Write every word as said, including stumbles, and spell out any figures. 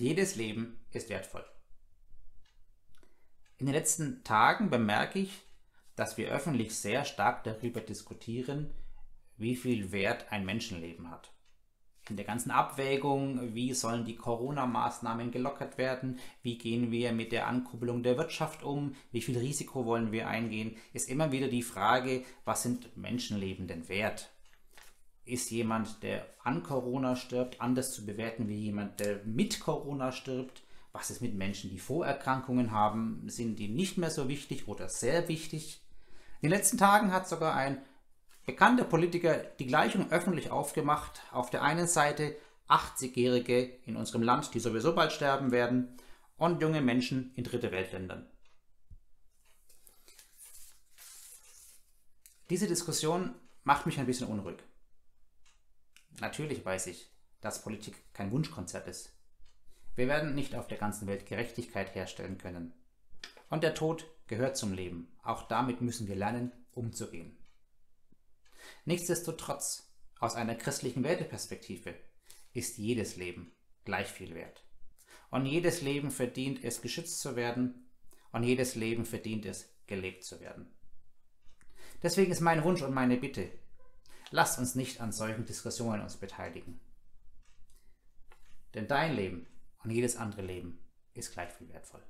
Jedes Leben ist wertvoll. In den letzten Tagen bemerke ich, dass wir öffentlich sehr stark darüber diskutieren, wie viel Wert ein Menschenleben hat. In der ganzen Abwägung, wie sollen die Corona-Maßnahmen gelockert werden, wie gehen wir mit der Ankurbelung der Wirtschaft um, wie viel Risiko wollen wir eingehen, ist immer wieder die Frage, was sind Menschenleben denn wert? Ist jemand, der an Corona stirbt, anders zu bewerten wie jemand, der mit Corona stirbt? Was ist mit Menschen, die Vorerkrankungen haben? Sind die nicht mehr so wichtig oder sehr wichtig? In den letzten Tagen hat sogar ein bekannter Politiker die Gleichung öffentlich aufgemacht. Auf der einen Seite achtzigjährige in unserem Land, die sowieso bald sterben werden, und junge Menschen in Dritte Weltländern. Diese Diskussion macht mich ein bisschen unruhig. Natürlich weiß ich, dass Politik kein Wunschkonzert ist. Wir werden nicht auf der ganzen Welt Gerechtigkeit herstellen können. Und der Tod gehört zum Leben. Auch damit müssen wir lernen, umzugehen. Nichtsdestotrotz, aus einer christlichen Werteperspektive, ist jedes Leben gleich viel wert. Und jedes Leben verdient es, geschützt zu werden. Und jedes Leben verdient es, gelebt zu werden. Deswegen ist mein Wunsch und meine Bitte: Lasst uns nicht an solchen Diskussionen uns beteiligen. Denn dein Leben und jedes andere Leben ist gleich viel wertvoll.